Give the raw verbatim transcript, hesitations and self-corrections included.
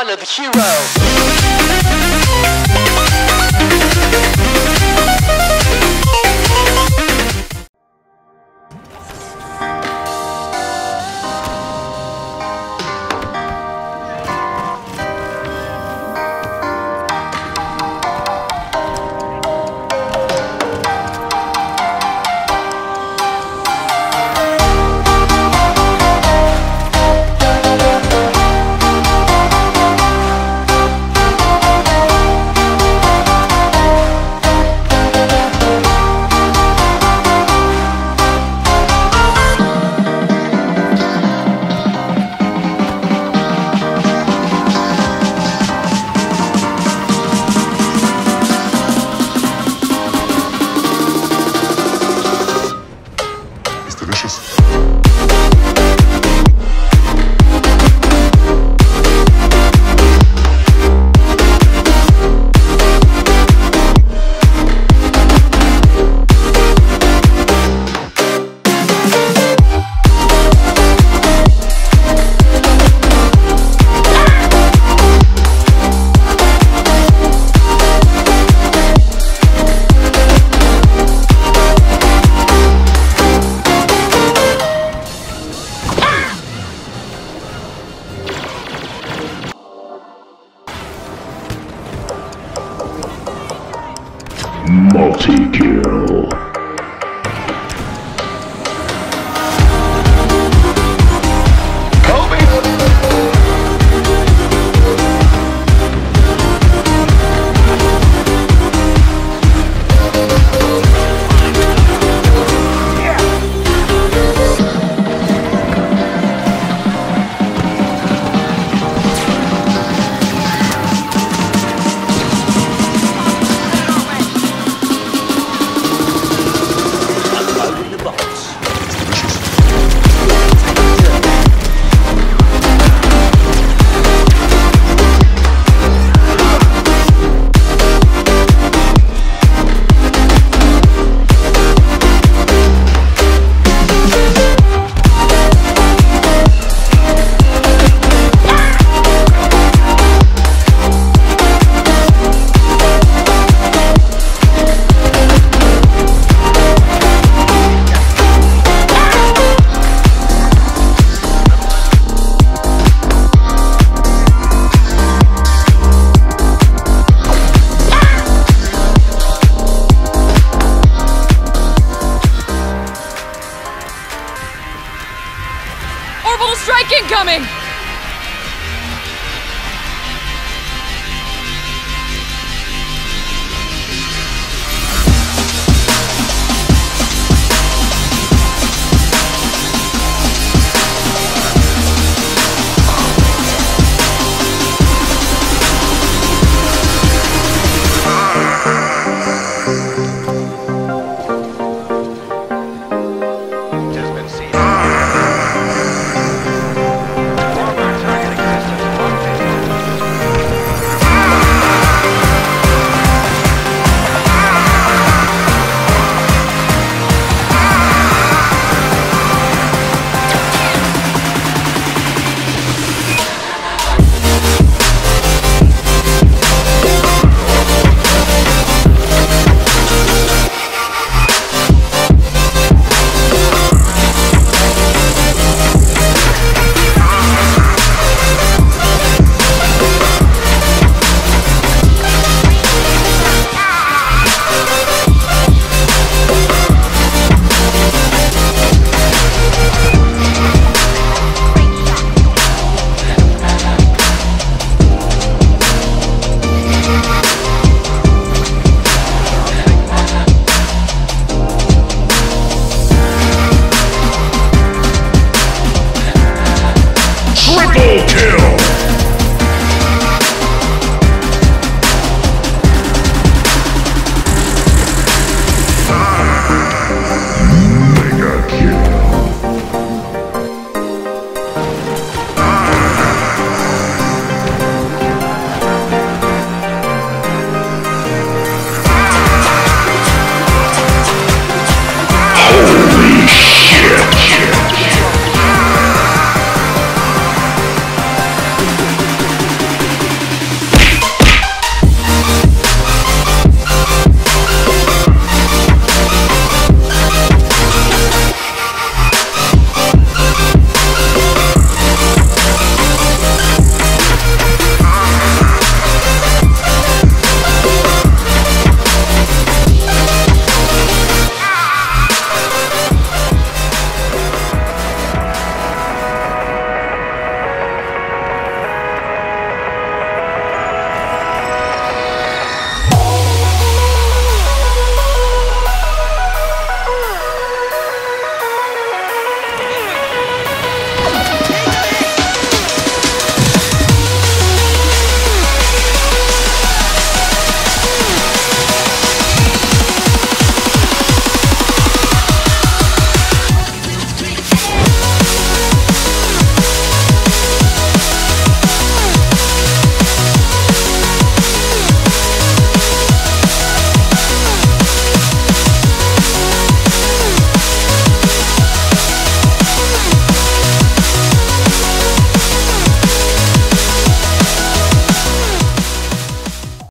Arna the Hero.